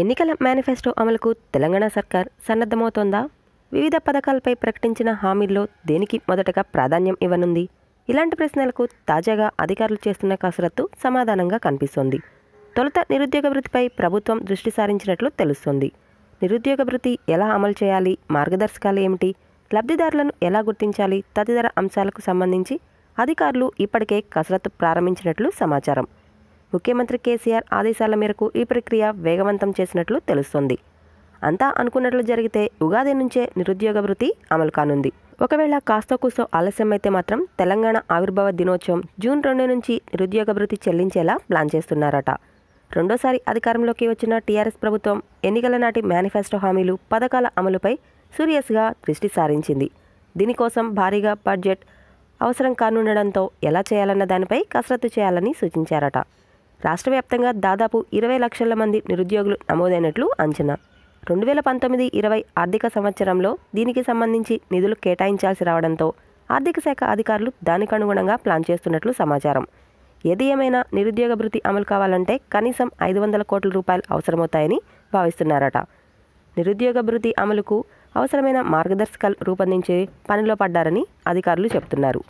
ఎన్నికల మేనిఫెస్టో అమలుకు తెలంగాణ సర్కార్ సన్నద్ధమవుతోందా? వివిధ పథకాలపై ప్రకటించిన హామీల్లో దేనికి మొదటగా ప్రాధాన్యం ఇవ్వనుంది? ఇలాంటి ప్రశ్నలకు తాజాగా అధికారులు చేస్తున్న కసరత్తు సమాధానంగా కనిపిస్తోంది. తొలుత నిరుద్యోగ వృత్తిపై ప్రభుత్వం దృష్టి సారించినట్లు తెలుస్తోంది. నిరుద్యోగ వృత్తి ఎలా అమలు చేయాలి, మార్గదర్శకాలు ఏమిటి, లబ్ధిదారులను ఎలా గుర్తించాలి తదితర అంశాలకు సంబంధించి అధికారులు ఇప్పటికే కసరత్తు ప్రారంభించినట్లు సమాచారం. ముఖ్యమంత్రి కేసీఆర్ ఆదేశాల మేరకు ఈ ప్రక్రియ వేగవంతం చేసినట్లు తెలుస్తోంది. అంతా అనుకున్నట్లు జరిగితే ఉగాది నుంచే నిరుద్యోగ వృత్తి అమలు కానుంది. ఒకవేళ కాస్తో కూస్తో ఆలస్యమైతే మాత్రం తెలంగాణ ఆవిర్భావ దినోత్సవం జూన్ 2 నుంచి నిరుద్యోగ వృత్తి చెల్లించేలా ప్లాన్ చేస్తున్నారట. రెండోసారి అధికారంలోకి వచ్చిన టీఆర్ఎస్ ప్రభుత్వం ఎన్నికల నాటి మేనిఫెస్టో హామీలు, పథకాల అమలుపై సీరియస్గా దృష్టి సారించింది. దీనికోసం భారీగా బడ్జెట్ అవసరం కానుండడంతో ఎలా చేయాలన్న దానిపై కసరత్తు చేయాలని సూచించారట. రాష్ట్ర వ్యాప్తంగా దాదాపు 20 లక్షల మంది నిరుద్యోగులు నమోదైనట్లు అంచనా. 2019-20 ఆర్థిక సంవత్సరంలో దీనికి సంబంధించి నిధులు కేటాయించాల్సి రావడంతో ఆర్థిక శాఖ అధికారులు దానికి అనుగుణంగా ప్లాన్ చేస్తున్నట్లు సమాచారం. ఏది ఏమైనా నిరుద్యోగ వృత్తి అమలు కావాలంటే కనీసం 500 కోట్ల రూపాయలు అవసరమవుతాయని భావిస్తున్నారట. నిరుద్యోగ వృత్తి అమలుకు అవసరమైన మార్గదర్శకాలు రూపొందించే పనిలో పడ్డారని అధికారులు చెబుతున్నారు.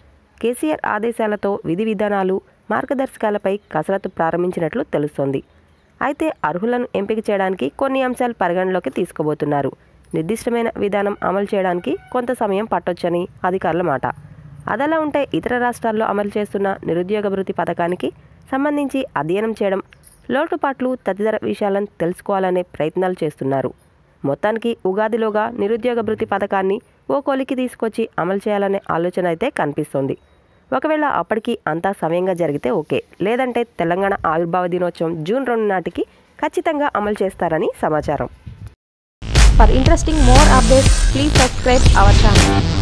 కేసీఆర్ ఆదేశాలతో విధి విధానాలు, మార్గదర్శకాలపై కసరత్తు ప్రారంభించినట్లు తెలుస్తోంది. అయితే అర్హులను ఎంపిక చేయడానికి కొన్ని అంశాలు పరిగణలోకి తీసుకోబోతున్నారు. నిర్దిష్టమైన విధానం అమలు చేయడానికి కొంత సమయం పట్టొచ్చని అధికారుల మాట. అదలా ఉంటే ఇతర రాష్ట్రాల్లో అమలు చేస్తున్న నిరుద్యోగ వృత్తి పథకానికి సంబంధించి అధ్యయనం చేయడం, లోటుపాట్లు తదితర విషయాలను తెలుసుకోవాలనే ప్రయత్నాలు చేస్తున్నారు. మొత్తానికి ఉగాదిలోగా నిరుద్యోగ వృత్తి పథకాన్ని ఓ కొలికి తీసుకొచ్చి అమలు చేయాలనే ఆలోచన అయితే కనిపిస్తోంది. ఒకవేళ అప్పటికి అంతా సమయంగా జరిగితే ఓకే, లేదంటే తెలంగాణ ఆవిర్భావ దినోత్సవం జూన్ 2 నాటికి ఖచ్చితంగా అమలు చేస్తారని సమాచారం. For interesting more updates please subscribe our channel.